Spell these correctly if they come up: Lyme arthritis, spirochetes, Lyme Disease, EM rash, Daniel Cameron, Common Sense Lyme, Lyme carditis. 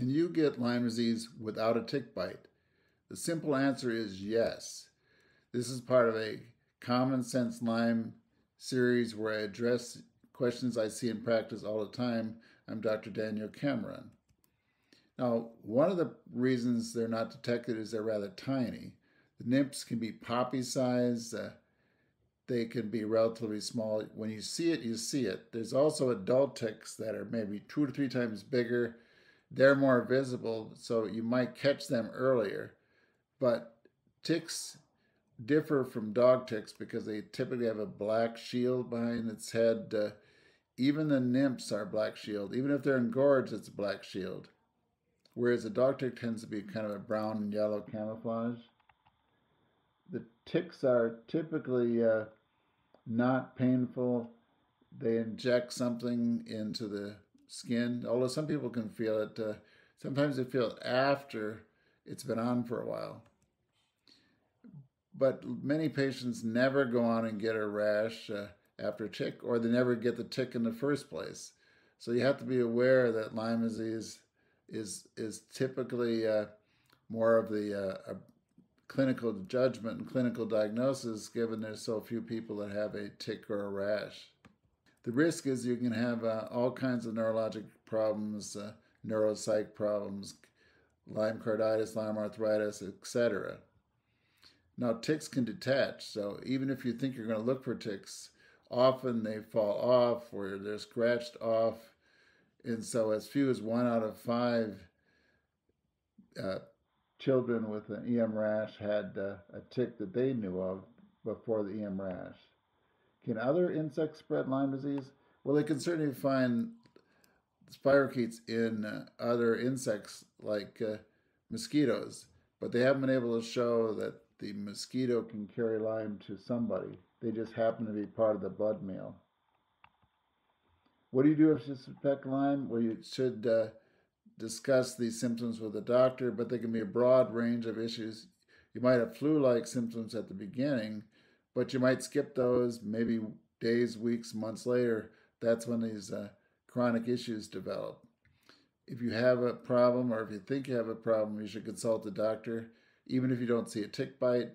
Can you get Lyme disease without a tick bite? The simple answer is yes. This is part of a Common Sense Lyme series where I address questions I see in practice all the time. I'm Dr. Daniel Cameron. Now, one of the reasons they're not detected is they're rather tiny. The nymphs can be poppy size. They can be relatively small. When you see it, you see it. There's also adult ticks that are maybe 2 to 3 times bigger. They're more visible, so you might catch them earlier. But ticks differ from dog ticks because they typically have a black shield behind its head. Even the nymphs are black shield. Even if they're engorged, it's a black shield. Whereas a dog tick tends to be kind of a brown and yellow camouflage. The ticks are typically not painful. They inject something into the skin, although some people can feel it. Sometimes they feel it after it's been on for a while. But many patients never go on and get a rash after a tick, or they never get the tick in the first place. So you have to be aware that Lyme disease is typically more of the clinical judgment and clinical diagnosis, given there's so few people that have a tick or a rash. The risk is you can have all kinds of neurologic problems, neuropsych problems, Lyme carditis, Lyme arthritis, etc. Now, ticks can detach, so even if you think you're going to look for ticks, often they fall off or they're scratched off. And so as few as 1 out of 5 children with an EM rash had a tick that they knew of before the EM rash. Can other insects spread Lyme disease? Well, they can certainly find spirochetes in other insects like mosquitoes, but they haven't been able to show that the mosquito can carry Lyme to somebody. They just happen to be part of the blood meal. What do you do if you suspect Lyme? Well, you should discuss these symptoms with a doctor, but there can be a broad range of issues. You might have flu-like symptoms at the beginning, but you might skip those maybe days, weeks, months later. That's when these chronic issues develop. If you have a problem, or if you think you have a problem, you should consult the doctor. Even if you don't see a tick bite,